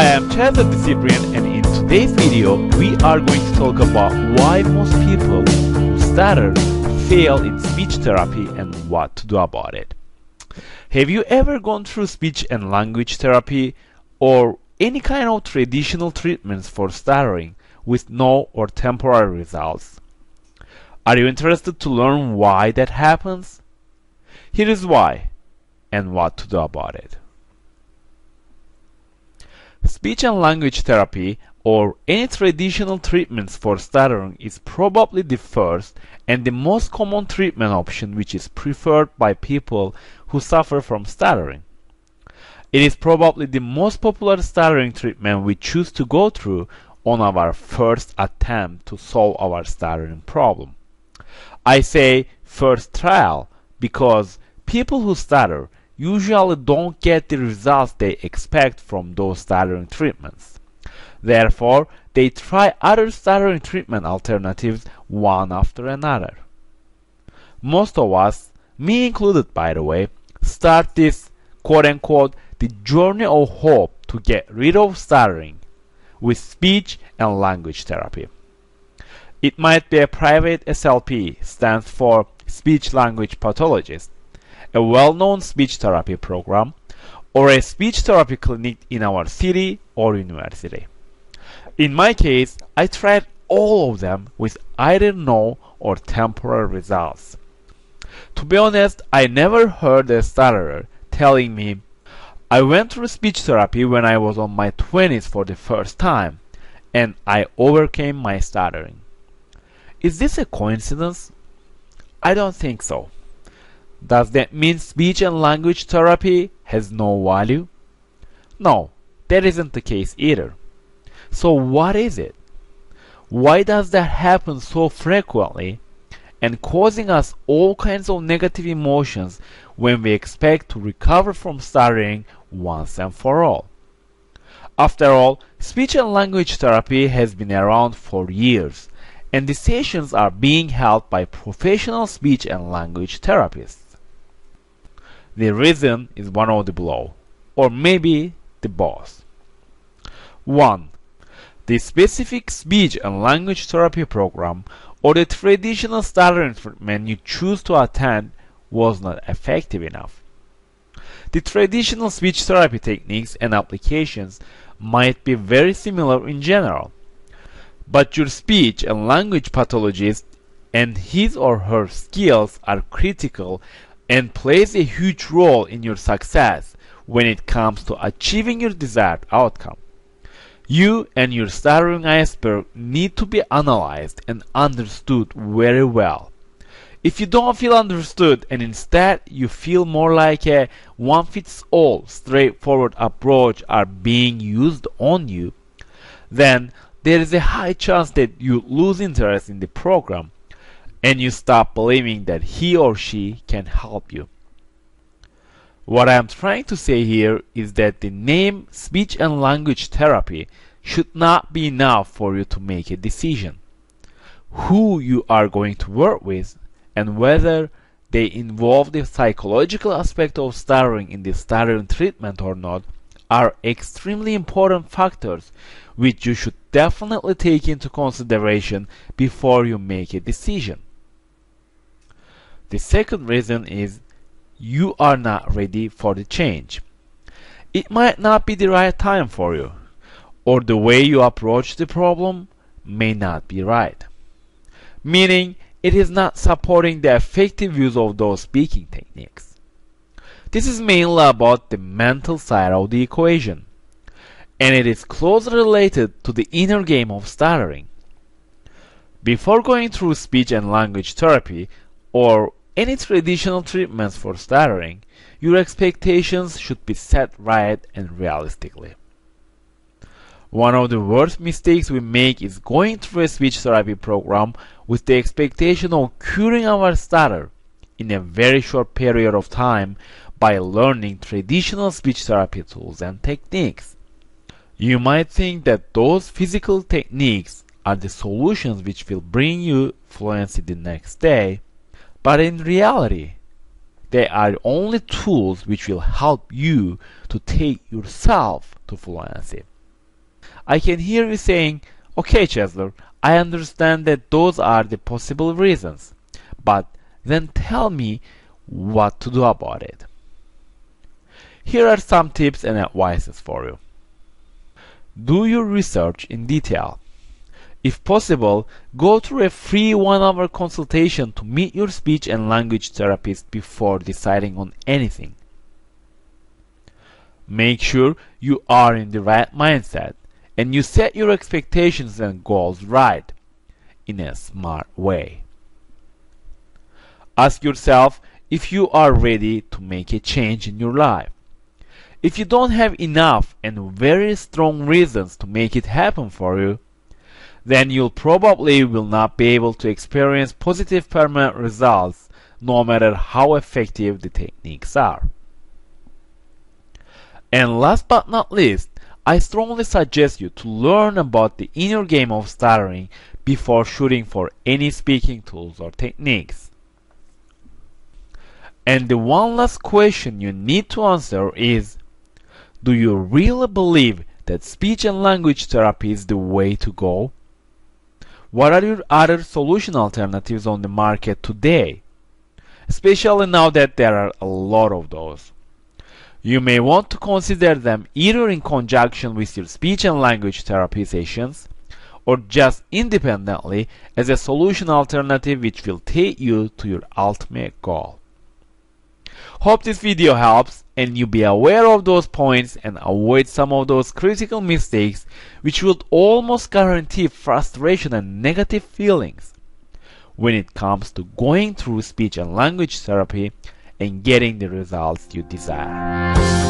I am Chester DeCyprian, and in today's video we are going to talk about why most people who stutter fail in speech therapy and what to do about it. Have you ever gone through speech and language therapy or any kind of traditional treatments for stuttering with no or temporary results? Are you interested to learn why that happens? Here is why and what to do about it. Speech and language therapy or any traditional treatments for stuttering is probably the first and the most common treatment option which is preferred by people who suffer from stuttering. It is probably the most popular stuttering treatment we choose to go through on our first attempt to solve our stuttering problem. I say first trial because people who stutter usually don't get the results they expect from those stuttering treatments. Therefore, they try other stuttering treatment alternatives one after another. Most of us, me included by the way, start this quote-unquote the journey of hope to get rid of stuttering with speech and language therapy. It might be a private SLP, stands for speech language pathologist, a well-known speech therapy program, or a speech therapy clinic in our city or university. In my case, I tried all of them with either no or temporary results. To be honest, I never heard a stutterer telling me, "I went through speech therapy when I was on my 20s for the first time, and I overcame my stuttering." Is this a coincidence? I don't think so. Does that mean speech and language therapy has no value? No, that isn't the case either. So what is it? Why does that happen so frequently and causing us all kinds of negative emotions when we expect to recover from stuttering once and for all? After all, speech and language therapy has been around for years, and the sessions are being held by professional speech and language therapists. The reason is one of the below, or maybe the both. 1. The specific speech and language therapy program or the traditional stuttering treatment you choose to attend was not effective enough. The traditional speech therapy techniques and applications might be very similar in general, but your speech and language pathologist and his or her skills are critical and plays a huge role in your success when it comes to achieving your desired outcome. You and your stuttering iceberg need to be analyzed and understood very well. If you don't feel understood and instead you feel more like a one-fits-all straightforward approach are being used on you, then there is a high chance that you lose interest in the program and you stop believing that he or she can help you. What I am trying to say here is that the name speech and language therapy should not be enough for you to make a decision. Who you are going to work with and whether they involve the psychological aspect of stuttering in the stuttering treatment or not are extremely important factors which you should definitely take into consideration before you make a decision. The second reason is you are not ready for the change. It might not be the right time for you, or the way you approach the problem may not be right, meaning it is not supporting the effective use of those speaking techniques. This is mainly about the mental side of the equation, and it is closely related to the inner game of stuttering. Before going through speech and language therapy or any traditional treatments for stuttering, your expectations should be set right and realistically. One of the worst mistakes we make is going through a speech therapy program with the expectation of curing our stutter in a very short period of time by learning traditional speech therapy tools and techniques. You might think that those physical techniques are the solutions which will bring you fluency the next day, but in reality, they are only tools which will help you to take yourself to fluency. I can hear you saying, okay, Chester, I understand that those are the possible reasons, but then tell me what to do about it. Here are some tips and advices for you. Do your research in detail. If possible, go through a free 1-hour consultation to meet your speech and language therapist before deciding on anything. Make sure you are in the right mindset and you set your expectations and goals right in a smart way. Ask yourself if you are ready to make a change in your life. If you don't have enough and very strong reasons to make it happen for you, then you'll probably will not be able to experience positive permanent results no matter how effective the techniques are. And last but not least, I strongly suggest you to learn about the inner game of stuttering before shooting for any speaking tools or techniques. And the one last question you need to answer is, do you really believe that speech and language therapy is the way to go? What are your other solution alternatives on the market today? Especially now that there are a lot of those. You may want to consider them either in conjunction with your speech and language therapy sessions or just independently as a solution alternative which will take you to your ultimate goal. Hope this video helps and you be aware of those points and avoid some of those critical mistakes which would almost guarantee frustration and negative feelings when it comes to going through speech and language therapy and getting the results you desire.